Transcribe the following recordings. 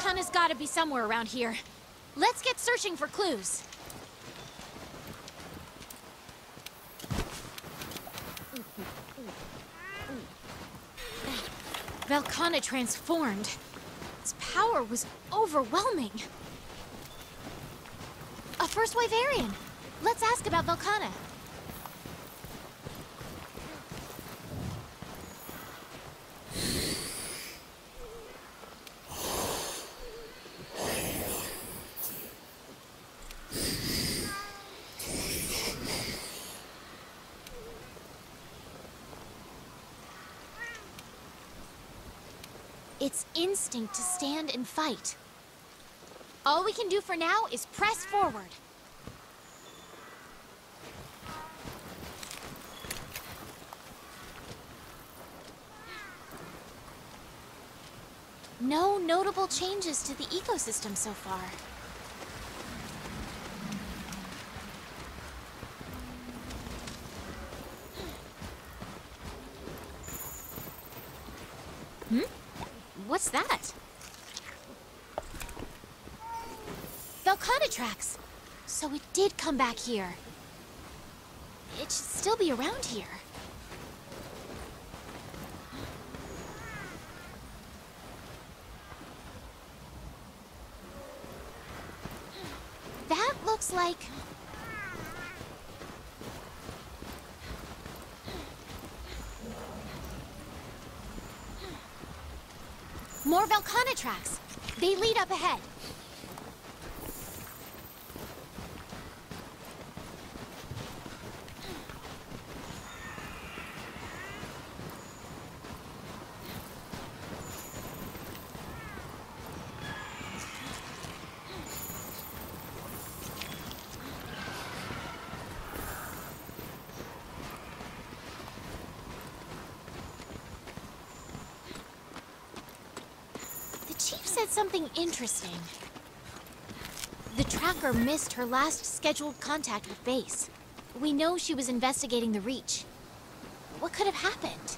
Velkhana's gotta be somewhere around here. Let's get searching for clues. Velkhana transformed. Its power was overwhelming. A first wave Aryan. Let's ask about Velkhana. Its instinct to stand and fight. All we can do for now is press forward. No notable changes to the ecosystem so far. What's that? Velkhana tracks! So it did come back here. It should still be around here. That looks like... more Velkhana tracks. They lead up ahead. Something interesting. The tracker missed her last scheduled contact with base. We know she was investigating the Reach. What could have happened?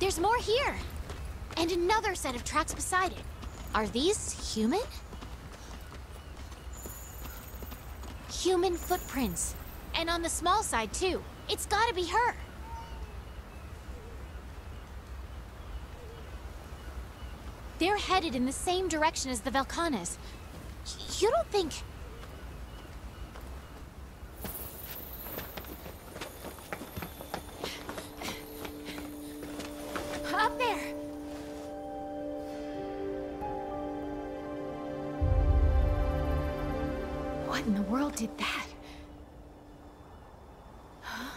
There's more here! And another set of tracks beside it. Are these human? Human footprints. And on the small side, too. It's gotta be her! They're headed in the same direction as the Velkhanas. You don't think... did that? Huh?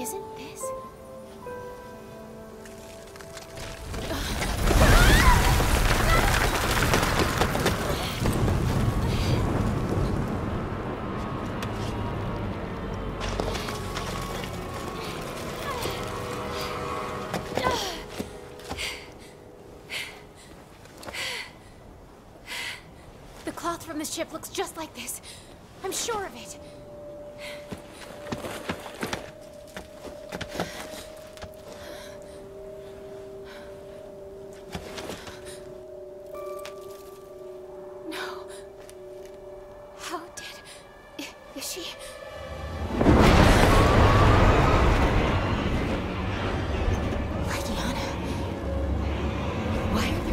Isn't this? The ship looks just like this. I'm sure of it. No. How did... is she... Lygiana? Why...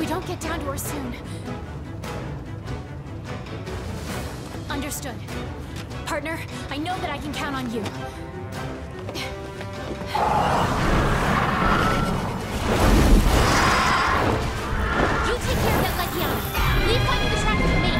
we don't get down to her soon. Understood. Partner, I know that I can count on you. You take care of that Legiana. Leave one of the tracks to me.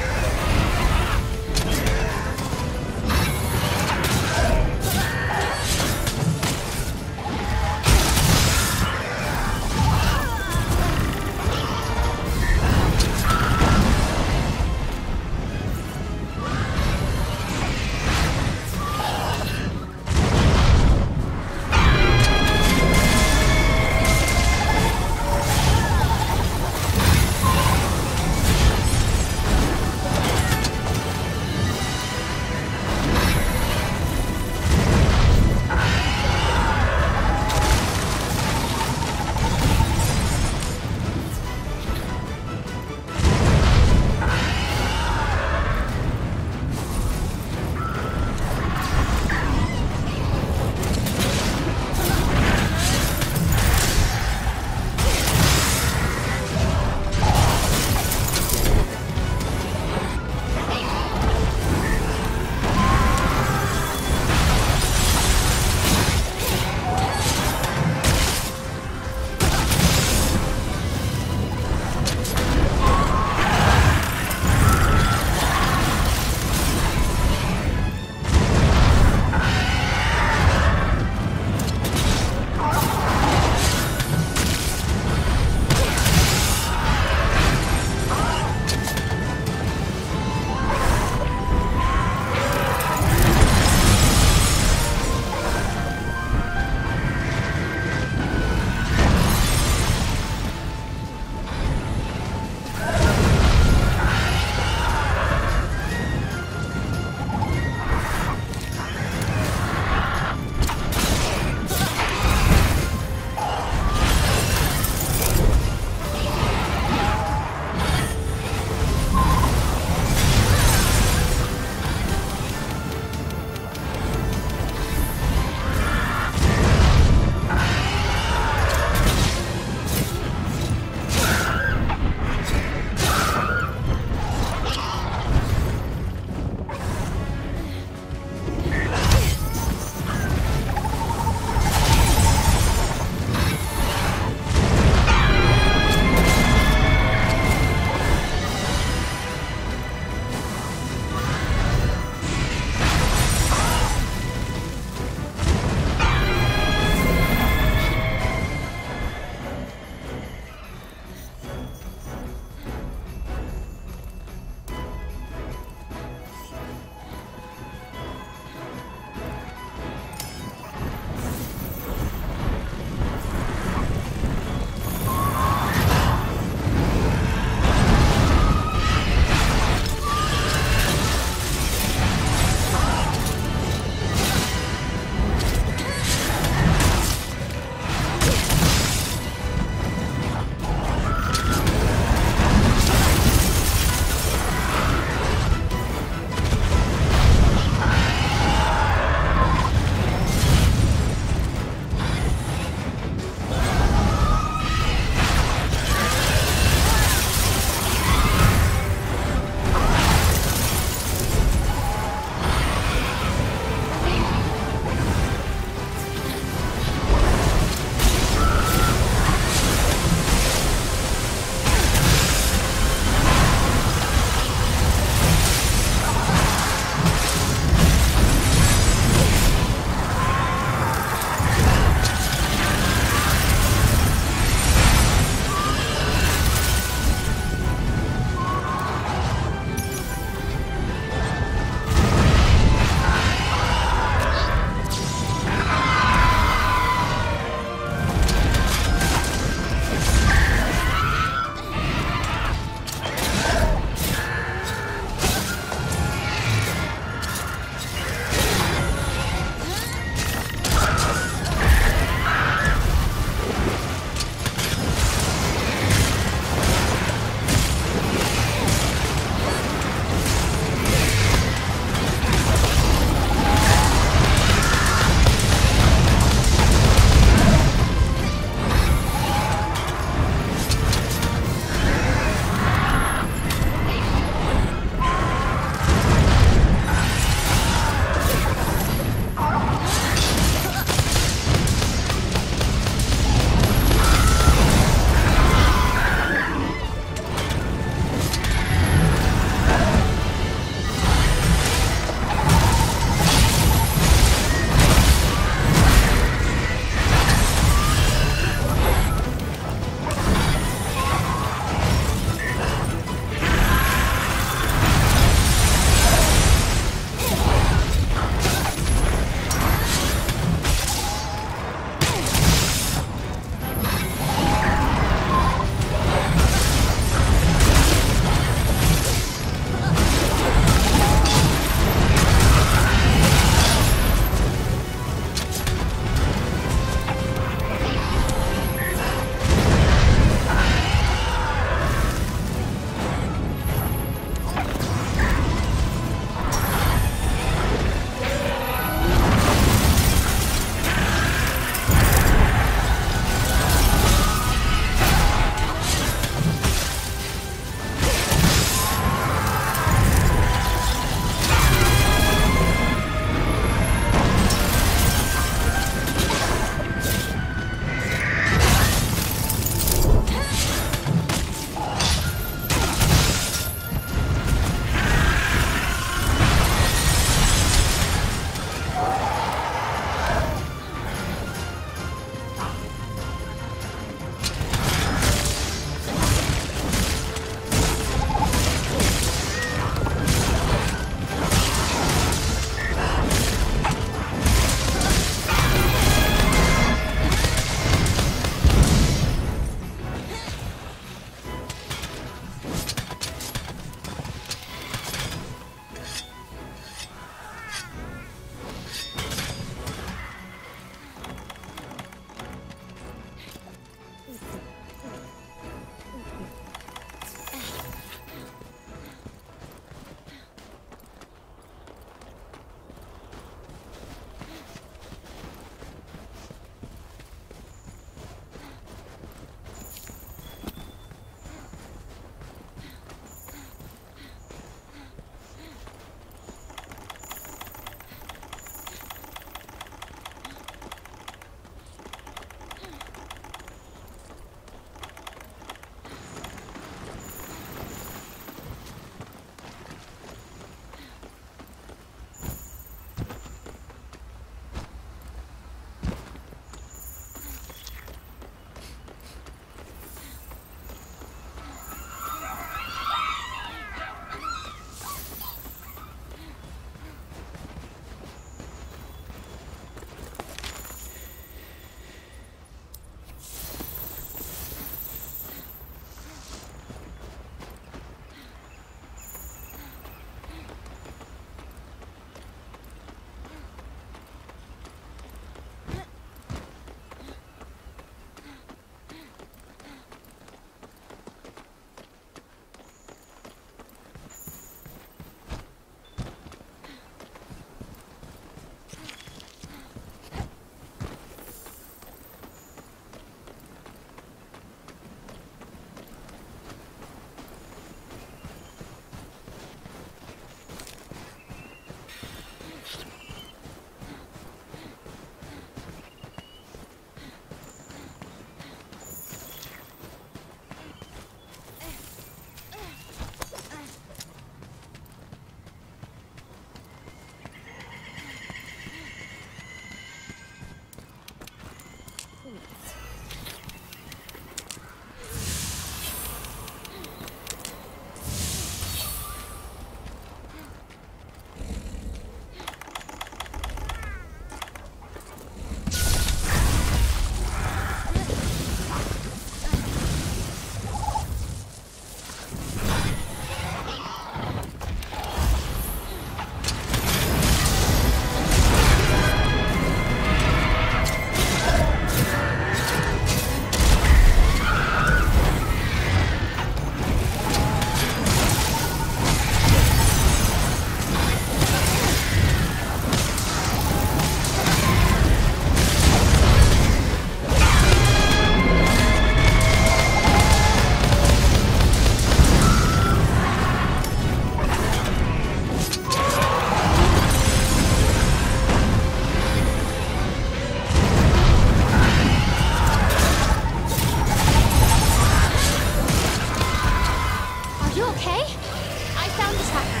I found the tracker.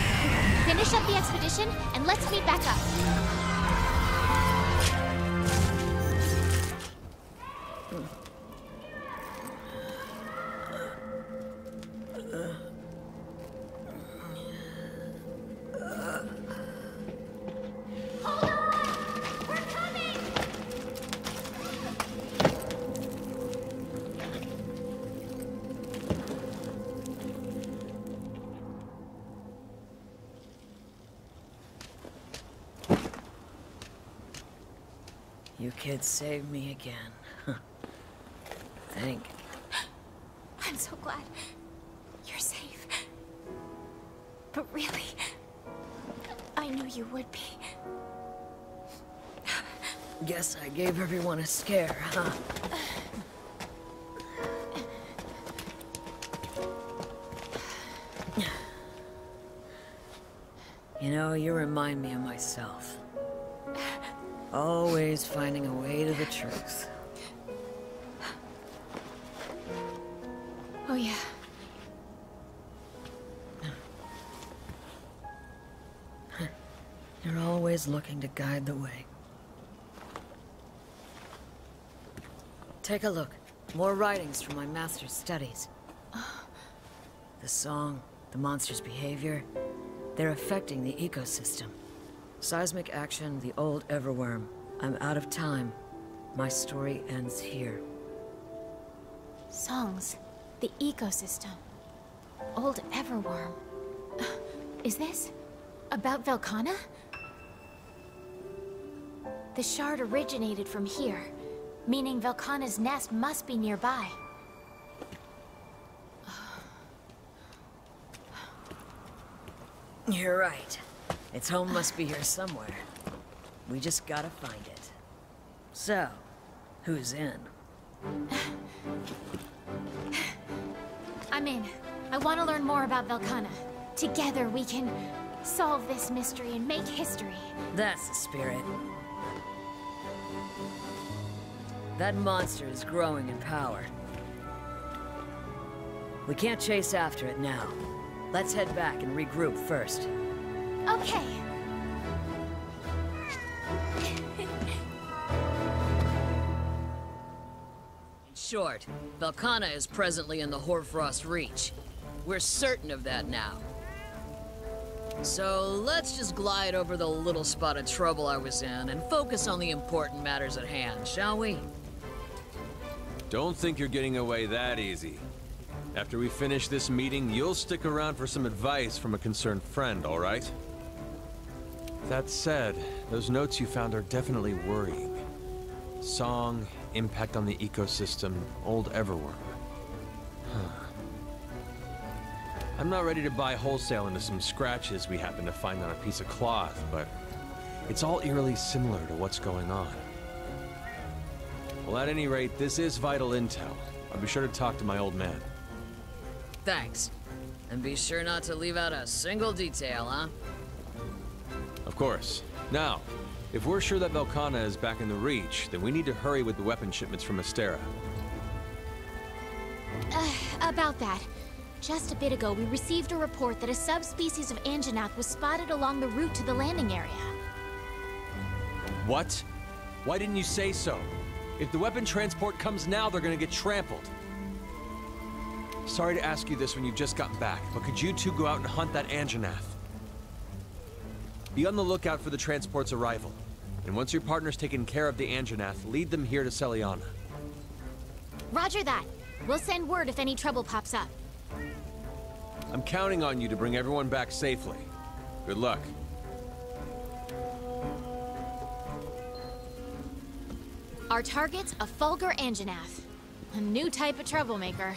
Finish up the expedition, and let's meet back up. Kids saved me again. Huh. Thank you. I'm so glad you're safe. But really, I knew you would be. Guess I gave everyone a scare, huh? You know, you remind me of myself. Always finding a way to the truth. Oh, yeah. You're always looking to guide the way. Take a look. More writings from my master's studies. The song, the monster's behavior, they're affecting the ecosystem. Seismic action, the old Everworm. I'm out of time. My story ends here. Songs, the ecosystem. Old Everworm. Is this about Velkhana? The shard originated from here, meaning Velkhana's nest must be nearby. You're right. Its home must be here somewhere. We just gotta find it. So, who's in? I'm in. I want to learn more about Velkhana. Together we can solve this mystery and make history. That's the spirit. That monster is growing in power. We can't chase after it now. Let's head back and regroup first. Okay. In short, Velkhana is presently in the Hoarfrost Reach. We're certain of that now. So let's just glide over the little spot of trouble I was in and focus on the important matters at hand, shall we? Don't think you're getting away that easy. After we finish this meeting, you'll stick around for some advice from a concerned friend, all right? That said, those notes you found are definitely worrying. Song, impact on the ecosystem, old Everworm. Huh. I'm not ready to buy wholesale into some scratches we happen to find on a piece of cloth, but it's all eerily similar to what's going on. Well, at any rate, this is vital intel. I'll be sure to talk to my old man. Thanks. And be sure not to leave out a single detail, huh? Of course. Now, if we're sure that Velkhana is back in the Reach, then we need to hurry with the weapon shipments from Astera. About that. Just a bit ago, we received a report that a subspecies of Anjanath was spotted along the route to the landing area. What? Why didn't you say so? If the weapon transport comes now, they're gonna get trampled. Sorry to ask you this when you've just gotten back, but could you two go out and hunt that Anjanath? Be on the lookout for the transport's arrival. And once your partner's taken care of the Anjanath, lead them here to Celiana. Roger that. We'll send word if any trouble pops up. I'm counting on you to bring everyone back safely. Good luck. Our target's a Fulgar Anjanath. A new type of troublemaker.